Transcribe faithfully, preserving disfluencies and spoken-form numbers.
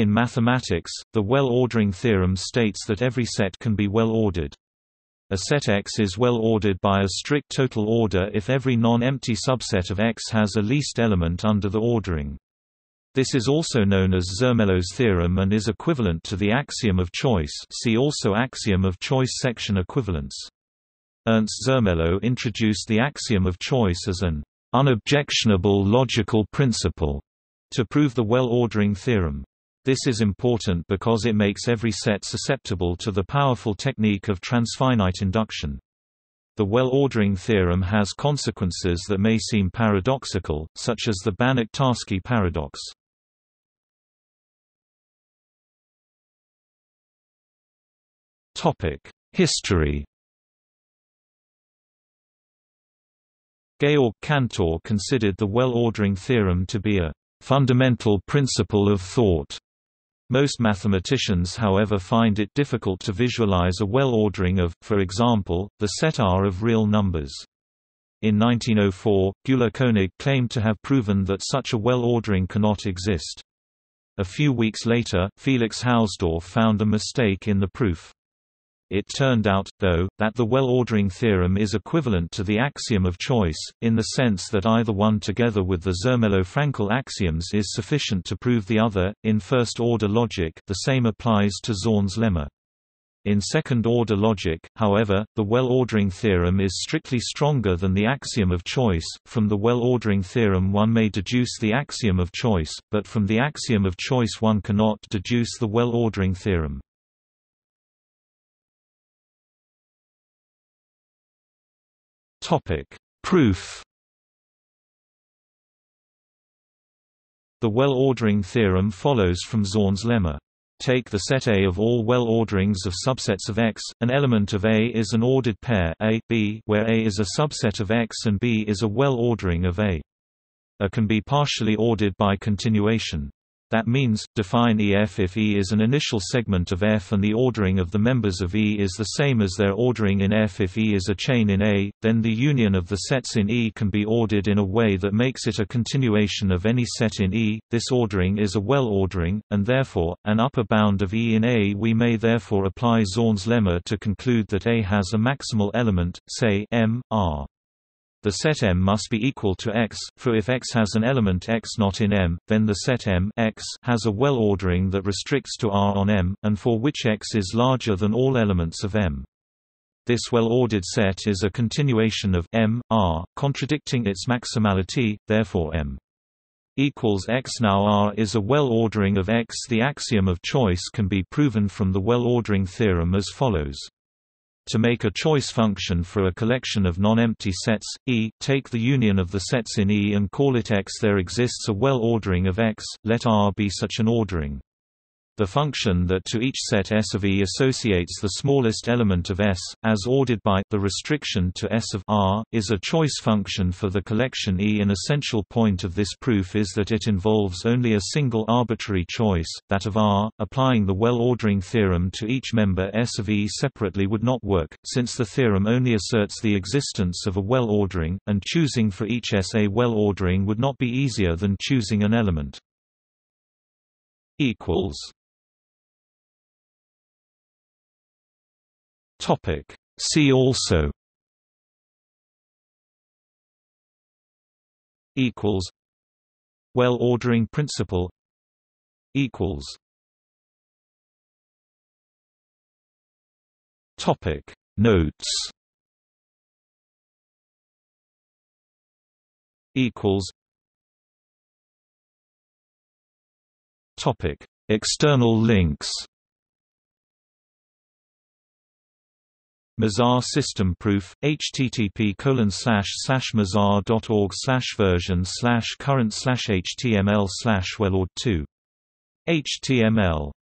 In mathematics, the well-ordering theorem states that every set can be well-ordered. A set X is well-ordered by a strict total order if every non-empty subset of X has a least element under the ordering. This is also known as Zermelo's theorem and is equivalent to the axiom of choice. See also axiom of choice section equivalence. Ernst Zermelo introduced the axiom of choice as an unobjectionable logical principle to prove the well-ordering theorem. This is important because it makes every set susceptible to the powerful technique of transfinite induction. The well-ordering theorem has consequences that may seem paradoxical, such as the Banach-Tarski paradox. History. Georg Cantor considered the well-ordering theorem to be a fundamental principle of thought. Most mathematicians, however, find it difficult to visualize a well-ordering of, for example, the set R of real numbers. In nineteen oh four, Julius König claimed to have proven that such a well-ordering cannot exist. A few weeks later, Felix Hausdorff found a mistake in the proof. It turned out, though, that the well-ordering theorem is equivalent to the axiom of choice, in the sense that either one together with the Zermelo-Fraenkel axioms is sufficient to prove the other. In first-order logic, the same applies to Zorn's lemma. In second-order logic, however, the well-ordering theorem is strictly stronger than the axiom of choice. From the well-ordering theorem one may deduce the axiom of choice, but from the axiom of choice one cannot deduce the well-ordering theorem. Topic: Proof. The well-ordering theorem follows from Zorn's lemma. Take the set A of all well-orderings of subsets of X. An element of A is an ordered pair A, B, where A is a subset of X and B is a well-ordering of A. A can be partially ordered by continuation. That means, define E F if E is an initial segment of F and the ordering of the members of E is the same as their ordering in F. If E is a chain in A, then the union of the sets in E can be ordered in a way that makes it a continuation of any set in E. This ordering is a well ordering, and therefore, an upper bound of E in A. We may therefore apply Zorn's lemma to conclude that A has a maximal element, say M, R. The set M must be equal to X, for if X has an element X not in M, then the set M X has a well-ordering that restricts to R on M, and for which X is larger than all elements of M. This well-ordered set is a continuation of M, R, contradicting its maximality, therefore M equals X. Now R is a well-ordering of X. The axiom of choice can be proven from the well-ordering theorem as follows. To make a choice function for a collection of non-empty sets, E, take the union of the sets in E and call it X. There exists a well-ordering of X, let R be such an ordering. The function that to each set S of E associates the smallest element of S, as ordered by, the restriction to S of R, is a choice function for the collection E. An essential point of this proof is that it involves only a single arbitrary choice, that of R. Applying the well-ordering theorem to each member S of E separately would not work, since the theorem only asserts the existence of a well-ordering, and choosing for each S a well-ordering would not be easier than choosing an element. Topic. See also. Equals. Well-ordering principle. Equals. Topic. Notes. Equals. Topic. External links. Mazar system proof, H T T P colon slash slash mazar dot org slash version slash current slash H T M L slash well ord two. H T M L